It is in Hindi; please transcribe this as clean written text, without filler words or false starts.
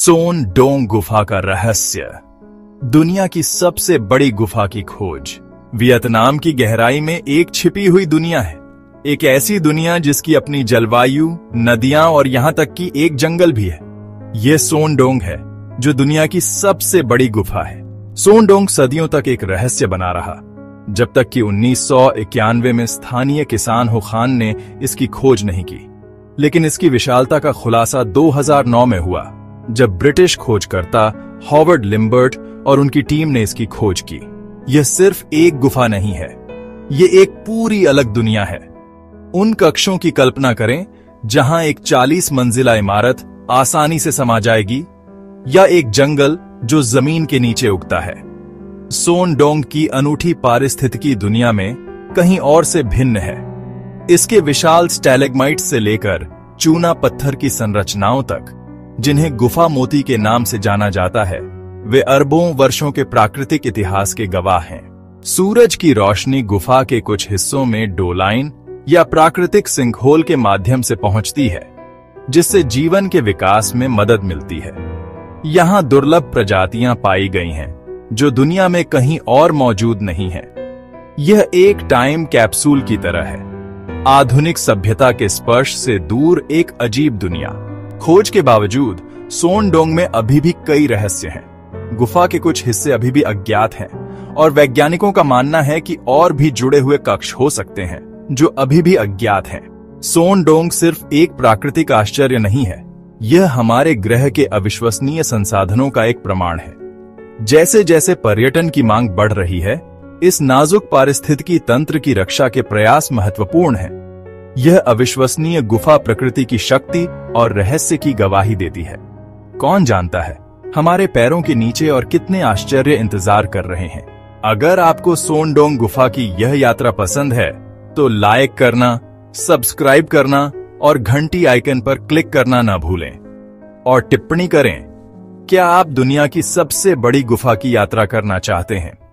सोन डोंग गुफा का रहस्य। दुनिया की सबसे बड़ी गुफा की खोज। वियतनाम की गहराई में एक छिपी हुई दुनिया है, एक ऐसी दुनिया जिसकी अपनी जलवायु, नदियां और यहां तक कि एक जंगल भी है। यह सोन डोंग है जो दुनिया की सबसे बड़ी गुफा है। सोन डोंग सदियों तक एक रहस्य बना रहा, जब तक कि 1991 में स्थानीय किसान हु खान ने इसकी खोज नहीं की। लेकिन इसकी विशालता का खुलासा 2009 में हुआ, जब ब्रिटिश खोजकर्ता हॉवर्ड लिम्बर्ट और उनकी टीम ने इसकी खोज की। यह सिर्फ एक गुफा नहीं है, यह एक पूरी अलग दुनिया है। उन कक्षों की कल्पना करें जहां एक 40 मंजिला इमारत आसानी से समा जाएगी, या एक जंगल जो जमीन के नीचे उगता है। सोन डोंग की अनूठी पारिस्थितिकी दुनिया में कहीं और से भिन्न है। इसके विशाल स्टैलेग्माइट से लेकर चूना पत्थर की संरचनाओं तक, जिन्हें गुफा मोती के नाम से जाना जाता है, वे अरबों वर्षों के प्राकृतिक इतिहास के गवाह हैं। सूरज की रोशनी गुफा के कुछ हिस्सों में डोलाइन या प्राकृतिक सिंकहोल के माध्यम से पहुंचती है, जिससे जीवन के विकास में मदद मिलती है। यहाँ दुर्लभ प्रजातियां पाई गई हैं जो दुनिया में कहीं और मौजूद नहीं है। यह एक टाइम कैप्सूल की तरह है, आधुनिक सभ्यता के स्पर्श से दूर एक अजीब दुनिया। खोज के बावजूद सोन डोंग में अभी भी कई रहस्य हैं। गुफा के कुछ हिस्से अभी भी अज्ञात हैं और वैज्ञानिकों का मानना है कि और भी जुड़े हुए कक्ष हो सकते हैं जो अभी भी अज्ञात हैं। सोन डोंग सिर्फ एक प्राकृतिक आश्चर्य नहीं है, यह हमारे ग्रह के अविश्वसनीय संसाधनों का एक प्रमाण है। जैसे जैसे पर्यटन की मांग बढ़ रही है, इस नाजुक पारिस्थितिकी तंत्र की रक्षा के प्रयास महत्वपूर्ण है। यह अविश्वसनीय गुफा प्रकृति की शक्ति और रहस्य की गवाही देती है। कौन जानता है हमारे पैरों के नीचे और कितने आश्चर्य इंतजार कर रहे हैं। अगर आपको सोन डोंग गुफा की यह यात्रा पसंद है तो लाइक करना, सब्सक्राइब करना और घंटी आइकन पर क्लिक करना ना भूलें। और टिप्पणी करें, क्या आप दुनिया की सबसे बड़ी गुफा की यात्रा करना चाहते हैं?